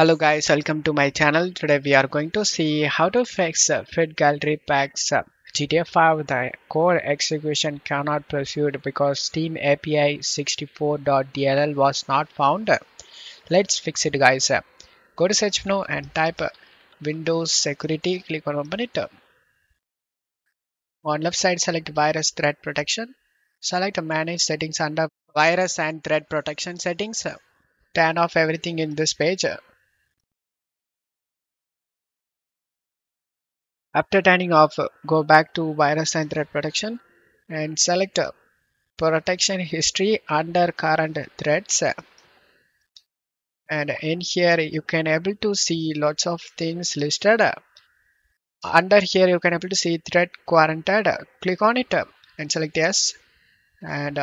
Hello guys, welcome to my channel. Today we are going to see how to fix FitGirl repack's GTA 5 the core execution cannot pursued because steam api64.dll was not found. Let's fix it guys. Go to search now and type Windows security, click on open it. On left side select virus threat protection, select manage settings under virus and threat protection settings, turn off everything in this page. After turning off, go back to virus and threat protection and select protection history under current threats. And in here you can able to see lots of things listed. Under here you can able to see threat quarantined. Click on it and select yes. And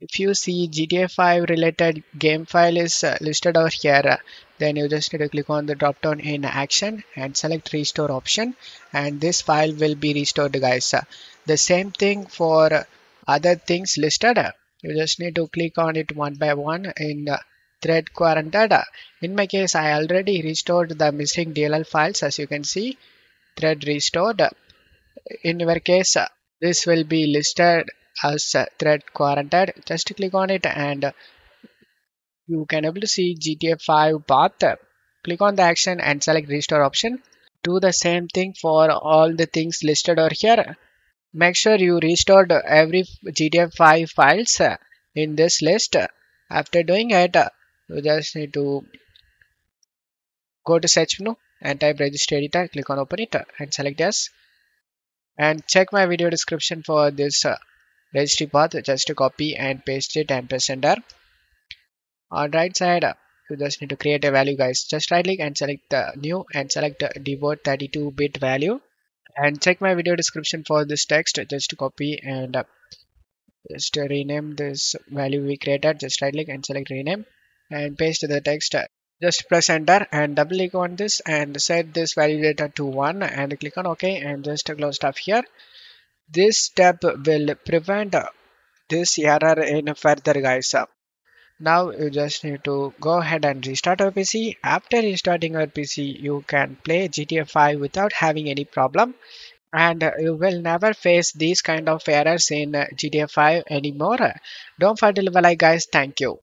if you see GTA 5 related game file is listed over here, then you just need to click on the drop down in action and select restore option, and this file will be restored guys. The same thing for other things listed. You just need to click on it one by one in thread quarantined. In my case I already restored the missing DLL files, as you can see thread restored. In your case this will be listed as thread quarantined. Just click on it and you can able to see GTA 5 path. Click on the action and select restore option. Do the same thing for all the things listed over here. Make sure you restored every GTA 5 files in this list. After doing it, you just need to go to search menu and type register editor, click on open it and select yes. And check my video description for this registry path. Just to copy and paste it and press enter. On right side you just need to create a value guys. Just right click and select the new and select DWORD 32-bit value, and check my video description for this text. Just to copy and just rename this value we created. Just right click and select rename and paste the text. Just press enter and double click on this and set this value data to 1 and click on OK and just close stuff here. This step will prevent this error in further guys. Now you just need to go ahead and restart your PC. After restarting your PC, you can play GTA 5 without having any problem, and you will never face these kind of errors in GTA 5 anymore. Don't forget to leave a like guys. Thank you.